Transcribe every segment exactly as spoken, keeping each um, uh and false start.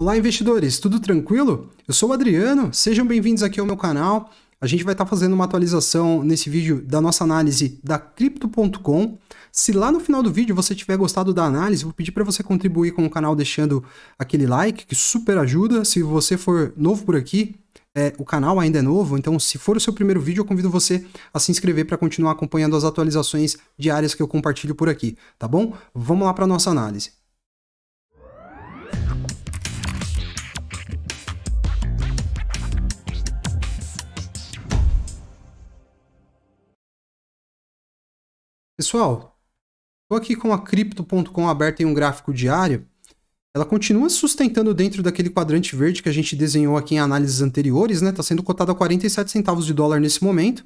Olá, investidores, tudo tranquilo? Eu sou o Adriano, sejam bem-vindos aqui ao meu canal. A gente vai estar fazendo uma atualização nesse vídeo da nossa análise da Crypto ponto com. Se lá no final do vídeo você tiver gostado da análise, vou pedir para você contribuir com o canal deixando aquele like, que super ajuda. Se você for novo por aqui, é, o canal ainda é novo, então se for o seu primeiro vídeo, eu convido você a se inscrever para continuar acompanhando as atualizações diárias que eu compartilho por aqui, tá bom? Vamos lá para a nossa análise. Pessoal, estou aqui com a Crypto ponto com aberta em um gráfico diário. Ela continua sustentando dentro daquele quadrante verde que a gente desenhou aqui em análises anteriores, né? Está sendo cotada a quarenta e sete centavos de dólar nesse momento.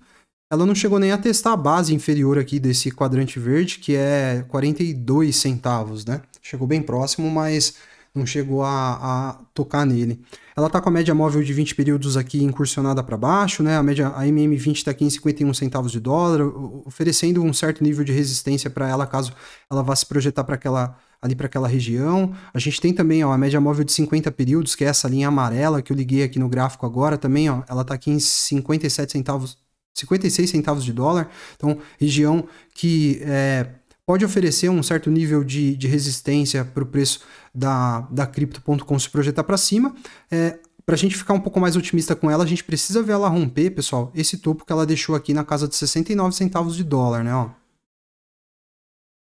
Ela não chegou nem a testar a base inferior aqui desse quadrante verde, que é quarenta e dois centavos, né? Chegou bem próximo, mas não chegou a, a tocar nele. Ela está com a média móvel de vinte períodos aqui incursionada para baixo, né? A média a M M vinte está aqui em cinquenta e um centavos de dólar, oferecendo um certo nível de resistência para ela caso ela vá se projetar para aquela ali para aquela região. A gente tem também, ó, a média móvel de cinquenta períodos, que é essa linha amarela que eu liguei aqui no gráfico agora também, ó, ela está aqui em cinquenta e sete centavos, cinquenta e seis centavos de dólar. Então, região que é, pode oferecer um certo nível de, de resistência para o preço da, da Crypto ponto com se projetar para cima. É, para a gente ficar um pouco mais otimista com ela, a gente precisa ver ela romper, pessoal, esse topo que ela deixou aqui na casa de sessenta e nove centavos de dólar, né? Ó.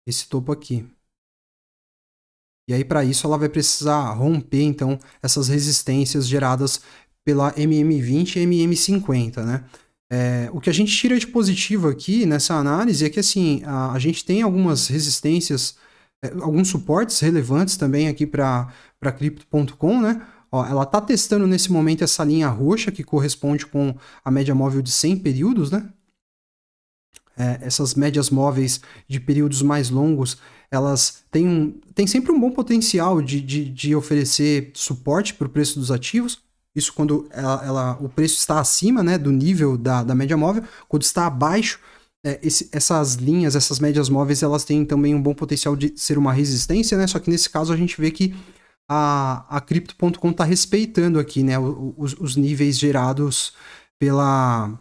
Esse topo aqui. E aí, para isso, ela vai precisar romper, então, essas resistências geradas pela M M vinte e M M cinquenta, né? É, o que a gente tira de positivo aqui nessa análise é que, assim, a, a gente tem algumas resistências, é, alguns suportes relevantes também aqui para para Crypto ponto com, né? Ó, ela está testando nesse momento essa linha roxa que corresponde com a média móvel de cem períodos, né? É, essas médias móveis de períodos mais longos, elas têm, um, têm sempre um bom potencial de, de, de oferecer suporte para o preço dos ativos. Isso quando ela, ela, o preço está acima, né, do nível da, da média móvel. Quando está abaixo, é, esse, essas linhas, essas médias móveis, elas têm também um bom potencial de ser uma resistência, né? Só que nesse caso a gente vê que a, a Crypto ponto com está respeitando aqui, né, os, os níveis gerados pela,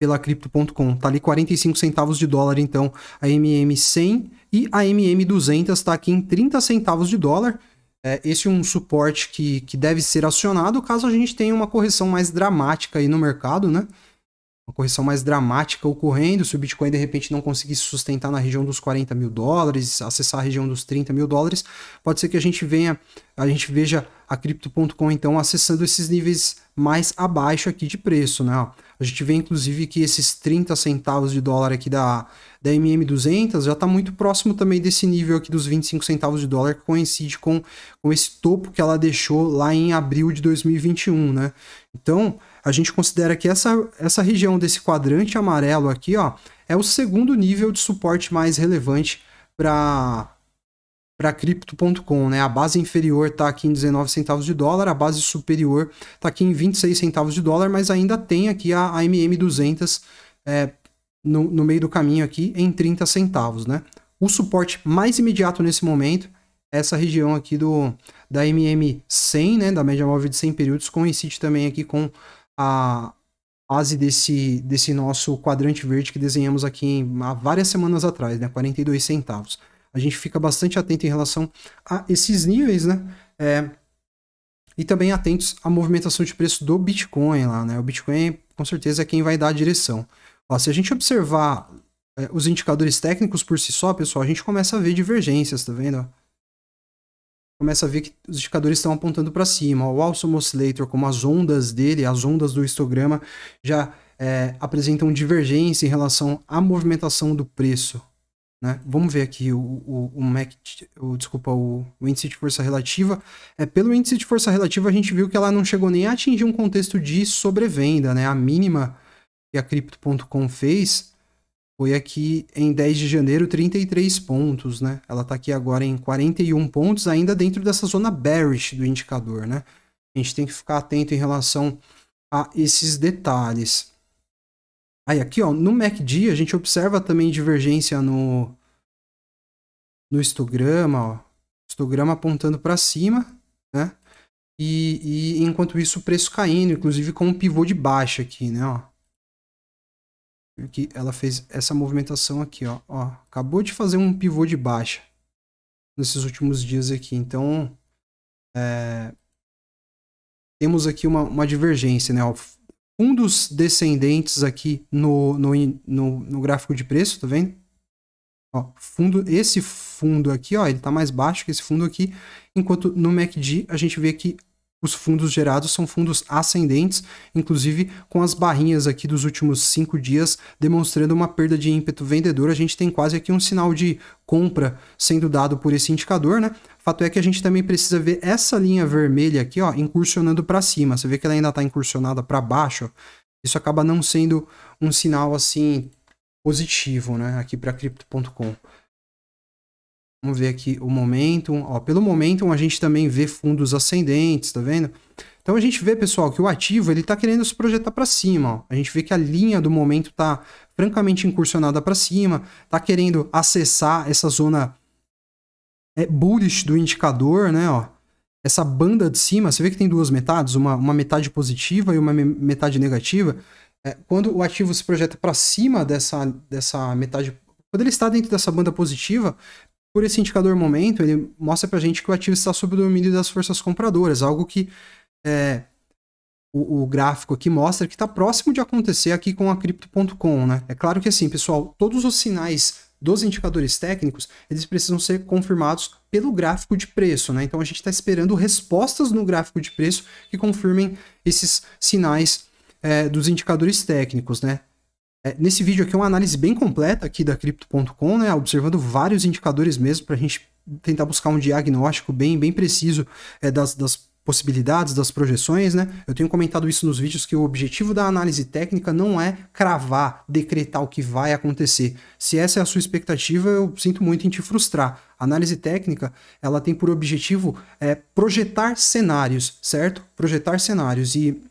pela Crypto ponto com. Está ali quarenta e cinco centavos de dólar, então a M M cem e a M M duzentos está aqui em trinta centavos de dólar. É, esse é um suporte que, que deve ser acionado caso a gente tenha uma correção mais dramática aí no mercado, né? Uma correção mais dramática ocorrendo, se o Bitcoin de repente não conseguir se sustentar na região dos quarenta mil dólares, acessar a região dos trinta mil dólares, pode ser que a gente venha, a gente veja a Crypto ponto com então acessando esses níveis mais abaixo aqui de preço, né? A gente vê inclusive que esses trinta centavos de dólar aqui da, da M M duzentos já está muito próximo também desse nível aqui dos vinte e cinco centavos de dólar, que coincide com, com esse topo que ela deixou lá em abril de dois mil e vinte e um, né? Então, a gente considera que essa, essa região desse quadrante amarelo aqui, ó, é o segundo nível de suporte mais relevante para para Crypto ponto com, né? A base inferior está aqui em dezenove centavos de dólar, a base superior está aqui em vinte e seis centavos de dólar, mas ainda tem aqui a, a M M duzentos é, no, no meio do caminho aqui em trinta centavos, né? O suporte mais imediato nesse momento é essa região aqui do, da M M cem, né? Da média móvel de cem períodos, coincide também aqui com a base desse, desse nosso quadrante verde que desenhamos aqui em, há várias semanas atrás, né? quarenta e dois centavos. A gente fica bastante atento em relação a esses níveis, né? É, e também atentos à movimentação de preço do Bitcoin lá, né? O Bitcoin, com certeza, é quem vai dar a direção. Ó, se a gente observar é, os indicadores técnicos por si só, pessoal, a gente começa a ver divergências, tá vendo? Começa a ver que os indicadores estão apontando para cima. Ó, o Awesome Oscillator, como as ondas dele, as ondas do histograma, já é, apresentam divergência em relação à movimentação do preço. Né? Vamos ver aqui o, o, o, M A C, o, desculpa, o, o índice de força relativa. É, pelo índice de força relativa, a gente viu que ela não chegou nem a atingir um contexto de sobrevenda, né? A mínima que a Crypto ponto com fez foi aqui em dez de janeiro, trinta e três pontos. Né? Ela está aqui agora em quarenta e um pontos, ainda dentro dessa zona bearish do indicador. Né? A gente tem que ficar atento em relação a esses detalhes. Aí aqui, ó, no M A C D, a gente observa também divergência no, no histograma, ó. Histograma apontando para cima. né? E, e enquanto isso o preço caindo, inclusive com um pivô de baixa aqui, né? Ó. Aqui ela fez essa movimentação aqui, ó. Ó, acabou de fazer um pivô de baixa nesses últimos dias aqui. Então é, temos aqui uma, uma divergência, né? Ó, fundos descendentes aqui no, no, no, no gráfico de preço, tá vendo? Ó, fundo, esse fundo aqui, ó, ele tá mais baixo que esse fundo aqui, enquanto no M A C D a gente vê que os fundos gerados são fundos ascendentes, inclusive com as barrinhas aqui dos últimos cinco dias demonstrando uma perda de ímpeto vendedor. A gente tem quase aqui um sinal de compra sendo dado por esse indicador, né? Fato é que a gente também precisa ver essa linha vermelha aqui, ó, incursionando para cima. Você vê que ela ainda está incursionada para baixo, ó. Isso acaba não sendo um sinal assim positivo, né, aqui para Crypto ponto com. Vamos ver aqui o Momentum. Ó, pelo Momentum a gente também vê fundos ascendentes, tá vendo? Então a gente vê, pessoal, que o ativo ele tá querendo se projetar para cima. Ó. A gente vê que a linha do Momentum tá francamente incursionada para cima, tá querendo acessar essa zona bullish do indicador, né? Ó. Essa banda de cima, você vê que tem duas metades, uma, uma metade positiva e uma metade negativa. É, quando o ativo se projeta para cima dessa, dessa metade, quando ele está dentro dessa banda positiva, por esse indicador momento, ele mostra pra gente que o ativo está sob o domínio das forças compradoras, algo que é, o, o gráfico aqui mostra que está próximo de acontecer aqui com a Crypto ponto com, né? É claro que assim, pessoal, todos os sinais dos indicadores técnicos, eles precisam ser confirmados pelo gráfico de preço, né? Então a gente está esperando respostas no gráfico de preço que confirmem esses sinais é, dos indicadores técnicos, né? É, nesse vídeo aqui é uma análise bem completa aqui da Crypto ponto com, né, observando vários indicadores mesmo para a gente tentar buscar um diagnóstico bem, bem preciso é, das, das possibilidades, das projeções, né? Eu tenho comentado isso nos vídeos, que o objetivo da análise técnica não é cravar, decretar o que vai acontecer. Se essa é a sua expectativa, eu sinto muito em te frustrar. A análise técnica, ela tem por objetivo é, projetar cenários, certo? Projetar cenários e...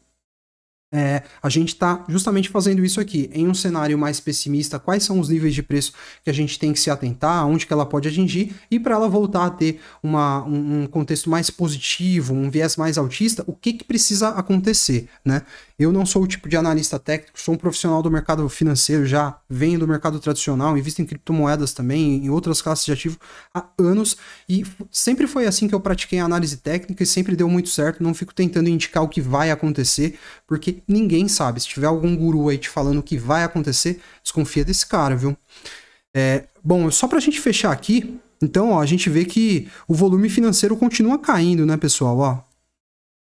É, a gente está justamente fazendo isso aqui. Em um cenário mais pessimista, quais são os níveis de preço que a gente tem que se atentar, onde que ela pode atingir, e para ela voltar a ter uma, um contexto mais positivo, um viés mais altista, o que que precisa acontecer, né? Eu não sou o tipo de analista técnico, sou um profissional do mercado financeiro, já venho do mercado tradicional, invisto em criptomoedas também, em outras classes de ativo há anos, e sempre foi assim que eu pratiquei a análise técnica e sempre deu muito certo. Não fico tentando indicar o que vai acontecer, porque ninguém sabe. Se tiver algum guru aí te falando o que vai acontecer, desconfia desse cara, viu? É, bom, só pra gente fechar aqui, então, ó, a gente vê que o volume financeiro continua caindo, né, pessoal? Ó,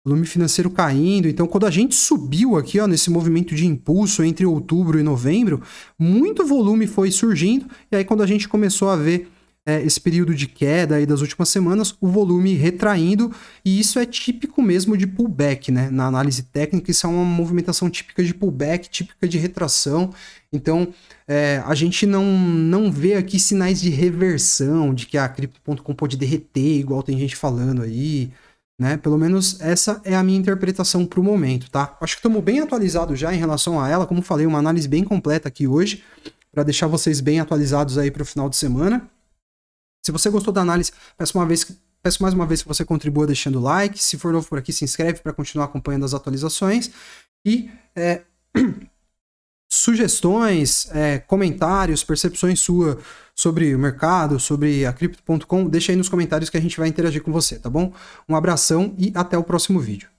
volume financeiro caindo. Então, quando a gente subiu aqui, ó, nesse movimento de impulso entre outubro e novembro, muito volume foi surgindo, e aí quando a gente começou a ver É, esse período de queda aí das últimas semanas, o volume retraindo, e isso é típico mesmo de pullback, né? Na análise técnica, isso é uma movimentação típica de pullback, típica de retração. Então, é, a gente não, não vê aqui sinais de reversão, de que a Crypto ponto com pode derreter, igual tem gente falando aí, né? Pelo menos essa é a minha interpretação para o momento, tá? Acho que estamos bem atualizados já em relação a ela. Como falei, uma análise bem completa aqui hoje, para deixar vocês bem atualizados aí para o final de semana. Se você gostou da análise, peço, uma vez, peço mais uma vez que você contribua deixando o like. Se for novo por aqui, se inscreve para continuar acompanhando as atualizações. E é, sugestões, é, comentários, percepções suas sobre o mercado, sobre a Crypto ponto com, deixa aí nos comentários que a gente vai interagir com você, tá bom? Um abração e até o próximo vídeo.